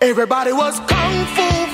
Everybody was kung fu